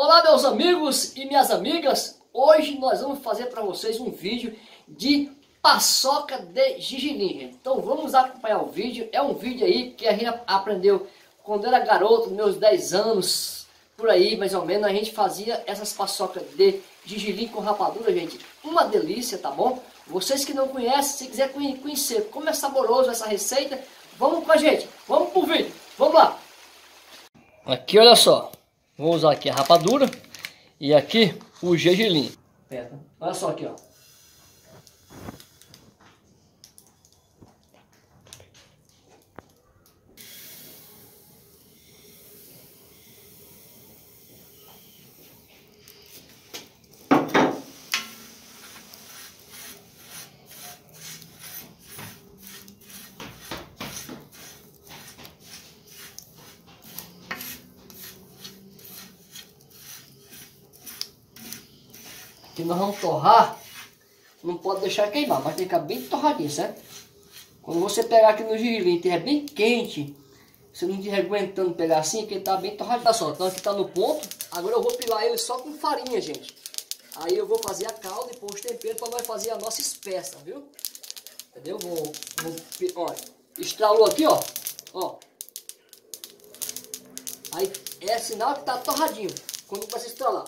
Olá meus amigos e minhas amigas, hoje nós vamos fazer para vocês um vídeo de paçoca de gergelim. Então vamos acompanhar o vídeo, é um vídeo aí que a gente aprendeu quando era garoto, meus 10 anos, por aí mais ou menos, a gente fazia essas paçocas de gergelim com rapadura, gente, uma delícia, tá bom? Vocês que não conhecem, se quiser conhecer como é saboroso essa receita, vamos com a gente, vamos pro vídeo, vamos lá! Aqui olha só. Vou usar aqui a rapadura e aqui o gergelim. Olha só aqui, ó. Que nós vamos torrar, não pode deixar queimar, mas tem que ficar bem torradinho, certo? Quando você pegar aqui no gergelim, que é bem quente, você não estiver aguentando pegar assim, que ele tá bem torradinho. Olha só, então aqui tá no ponto, agora eu vou pilar ele só com farinha, gente. Aí eu vou fazer a calda e pôr os temperos para nós fazer a nossa espessa, viu? Entendeu? Olha, estralou aqui, ó. Ó. Aí é sinal que tá torradinho, quando vai se estralar.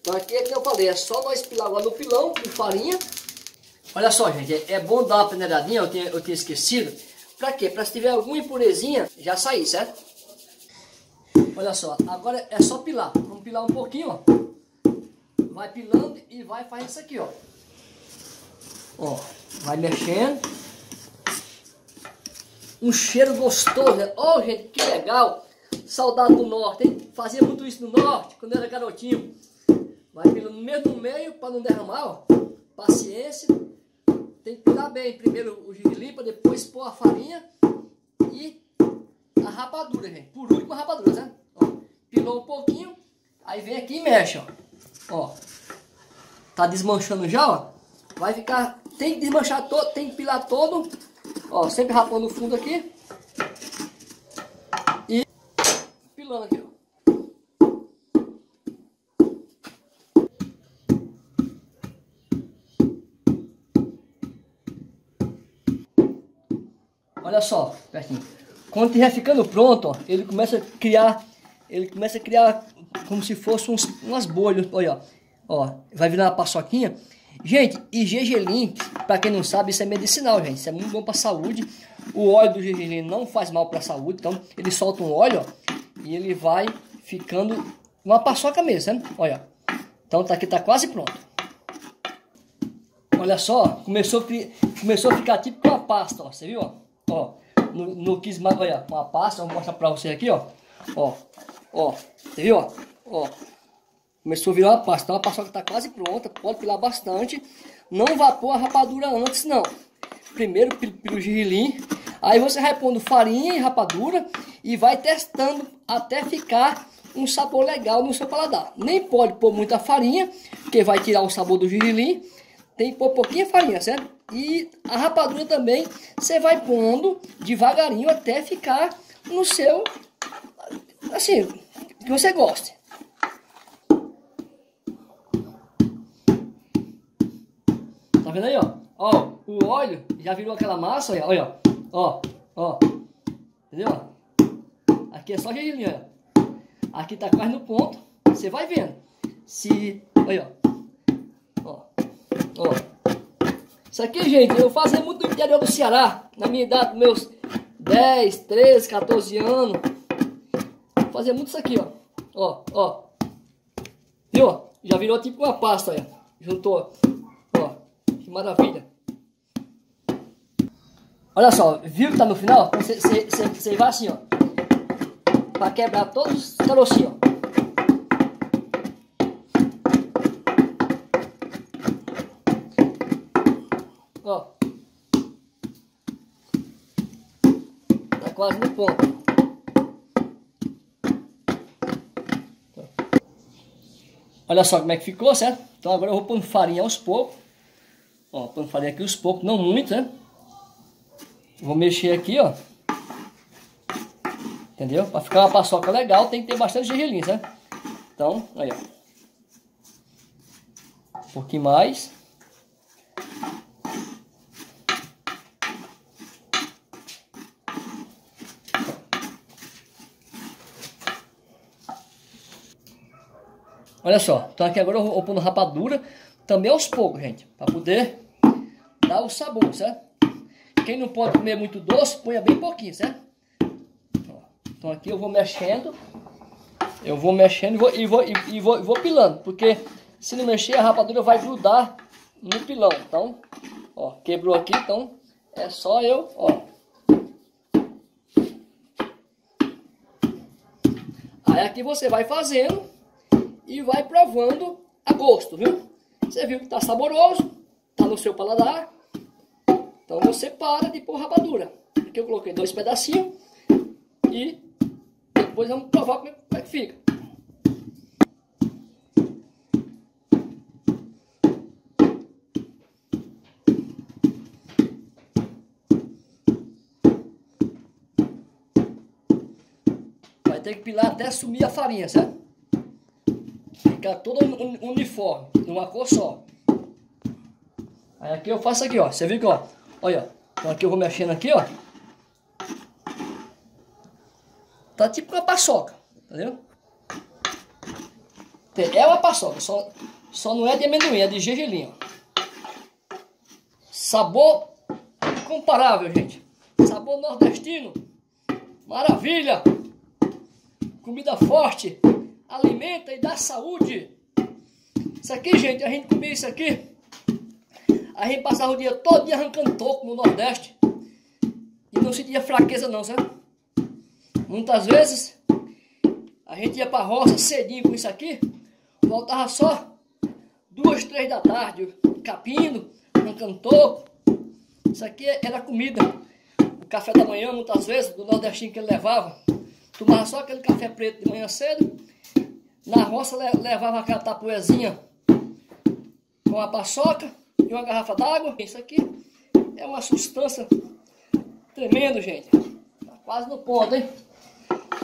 Então aqui é que eu falei, é só nós pilar agora no pilão com farinha. Olha só, gente, é bom dar uma peneiradinha, eu tinha esquecido. Pra quê? Pra se tiver alguma impurezinha, já sair, certo? Olha só, agora é só pilar. Vamos pilar um pouquinho, ó. Vai pilando e vai fazendo isso aqui, ó. Ó, vai mexendo. Um cheiro gostoso, né? Ó, gente, que legal. Saudade do norte, hein? Fazia muito isso no norte, quando eu era garotinho. Vai pilando mesmo no meio para não derramar, ó. Paciência. Tem que pilar bem primeiro o gergelim, depois pôr a farinha e a rapadura, gente. Por último a rapadura, né? Ó, pilou um pouquinho, aí vem aqui e mexe, ó. Ó. Tá desmanchando já, ó. Vai ficar, tem que desmanchar todo, tem que pilar todo. Ó, sempre rapando o fundo aqui. E pilando aqui, ó. Olha só, pertinho. Quando estiver ficando pronto, ó, ele começa a criar como se fosse umas bolhas. Olha, ó, vai virar uma paçoquinha. Gente, e gergelim, para quem não sabe, isso é medicinal, gente. Isso é muito bom para saúde. O óleo do gergelim não faz mal para a saúde, então ele solta um óleo, ó, e ele vai ficando uma paçoca mesmo, sabe? Olha, então tá aqui, tá quase pronto. Olha só, começou a ficar tipo uma pasta, ó, você viu, ó? Ó, não quis mais, olha, uma pasta, eu vou mostrar pra vocês aqui, ó. Ó, ó, você viu, ó? Ó, começou a virar uma pasta, então a paçoca tá quase pronta, pode pilar bastante. Não vá pôr a rapadura antes, não. Primeiro pila o gergelim, aí você vai pondo farinha e rapadura e vai testando até ficar um sabor legal no seu paladar. Nem pode pôr muita farinha, porque vai tirar o sabor do gergelim. Tem que pôr pouquinha farinha, certo? E a rapadura também você vai pondo devagarinho até ficar no seu, assim, que você goste. Tá vendo aí, ó? Ó, o óleo já virou aquela massa, olha, olha, ó, ó, entendeu? Aqui é só gergelim, olha. Aqui tá quase no ponto, você vai vendo. Se, olha, ó, ó. Isso aqui, gente, eu fazia muito no interior do Ceará, na minha idade, meus 10, 13, 14 anos. Fazia muito isso aqui, ó. Ó, ó. Viu? Já virou tipo uma pasta, olha. Juntou, ó. Que maravilha. Olha só, viu que tá no final? Você vai assim, ó. Pra quebrar todos os carocinhos, ó. Ó, tá quase no ponto. Olha só como é que ficou, certo? Então agora eu vou pondo farinha aos poucos. Ó, pondo farinha aqui aos poucos, não muito, né? Vou mexer aqui, ó. Entendeu? Pra ficar uma paçoca legal tem que ter bastante gergelim, certo? Então, aí, ó. Um pouquinho mais. Olha só, então aqui agora eu vou pondo rapadura também aos poucos, gente, para poder dar o sabor, certo? Quem não pode comer muito doce, ponha bem pouquinho, certo? Então aqui eu vou mexendo e vou pilando, porque se não mexer a rapadura vai grudar no pilão. Então, ó, quebrou aqui, então é só eu, ó. Aí aqui você vai fazendo e vai provando a gosto, viu? Você viu que tá saboroso, tá no seu paladar. Então você para de pôr rapadura. Aqui eu coloquei 2 pedacinhos e depois vamos provar como é que fica. Vai ter que pilar até sumir a farinha, certo? Fica todo uniforme, numa cor só. Aí aqui eu faço aqui, ó. Você viu que, ó. Olha, ó. Então aqui eu vou mexendo aqui, ó. Tá tipo uma paçoca, entendeu? É uma paçoca, só não é de amendoim, é de gergelim, ó. Sabor incomparável, gente. Sabor nordestino. Maravilha. Comida forte. Alimenta e dá saúde. Isso aqui, gente, a gente comia isso aqui. A gente passava o dia todo dia arrancando toco no Nordeste. E não sentia fraqueza não, sabe? Muitas vezes, a gente ia pra roça cedinho com isso aqui. Voltava só 2, 3 da tarde, capindo, arrancando toco. Isso aqui era comida. O café da manhã, muitas vezes, do nordestino que ele levava. Tomava só aquele café preto de manhã cedo. Na roça levava aquela tapoezinha com a paçoca e uma garrafa d'água. Isso aqui é uma substância tremenda, gente. Tá quase no ponto, hein?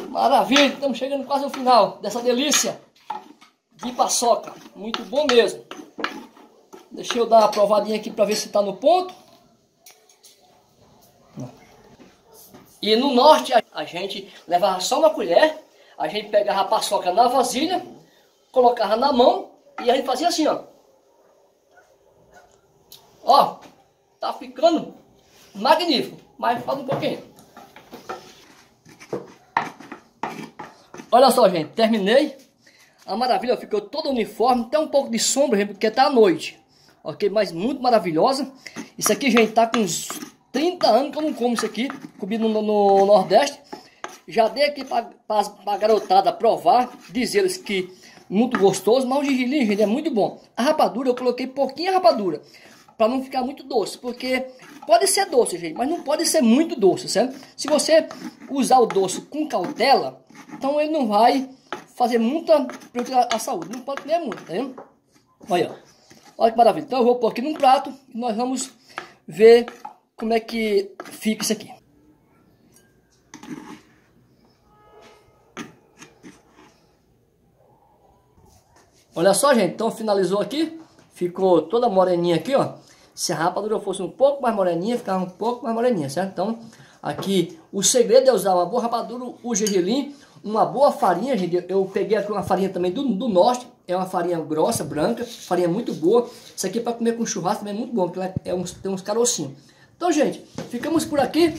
Maravilha, estamos chegando quase ao final dessa delícia de paçoca. Muito bom mesmo. Deixa eu dar uma provadinha aqui para ver se está no ponto. E no norte a gente levava só uma colher. A gente pegava a paçoca na vasilha, colocava na mão e a gente fazia assim, ó. Ó, tá ficando magnífico, mas falta um pouquinho. Olha só, gente, terminei. A maravilha ficou toda uniforme, até um pouco de sombra, gente, porque tá à noite. Ok, mas muito maravilhosa. Isso aqui, gente, tá com uns 30 anos que eu não como isso aqui, comido no Nordeste. Já dei aqui para a garotada provar, dizer eles que muito gostoso, mas o gergelim, gente, é muito bom. A rapadura, eu coloquei pouquinha rapadura, para não ficar muito doce, porque pode ser doce, gente, mas não pode ser muito doce, certo? Se você usar o doce com cautela, então ele não vai fazer muita prejuízo à saúde, não pode comer muito, tá vendo? Olha, olha que maravilha. Então eu vou pôr aqui num prato e nós vamos ver como é que fica isso aqui. Olha só, gente, então finalizou aqui, ficou toda moreninha aqui, ó. Se a rapadura fosse um pouco mais moreninha, ficava um pouco mais moreninha, certo? Então, aqui, o segredo é usar uma boa rapadura, o gergelim, uma boa farinha, gente. Eu peguei aqui uma farinha também do norte, é uma farinha grossa, branca, farinha muito boa. Isso aqui é para comer com churrasco também é muito bom, porque ela tem uns carocinhos. Então, gente, ficamos por aqui.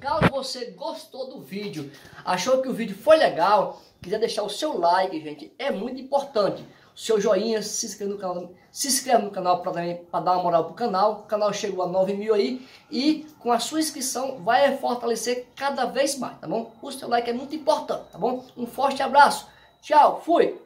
Caso você gostou do vídeo, achou que o vídeo foi legal, quiser deixar o seu like, gente, é muito importante. O seu joinha, se inscreve no canal para dar uma moral pro canal. O canal chegou a 9.000 aí e com a sua inscrição vai fortalecer cada vez mais, tá bom? O seu like é muito importante, tá bom? Um forte abraço, tchau, fui!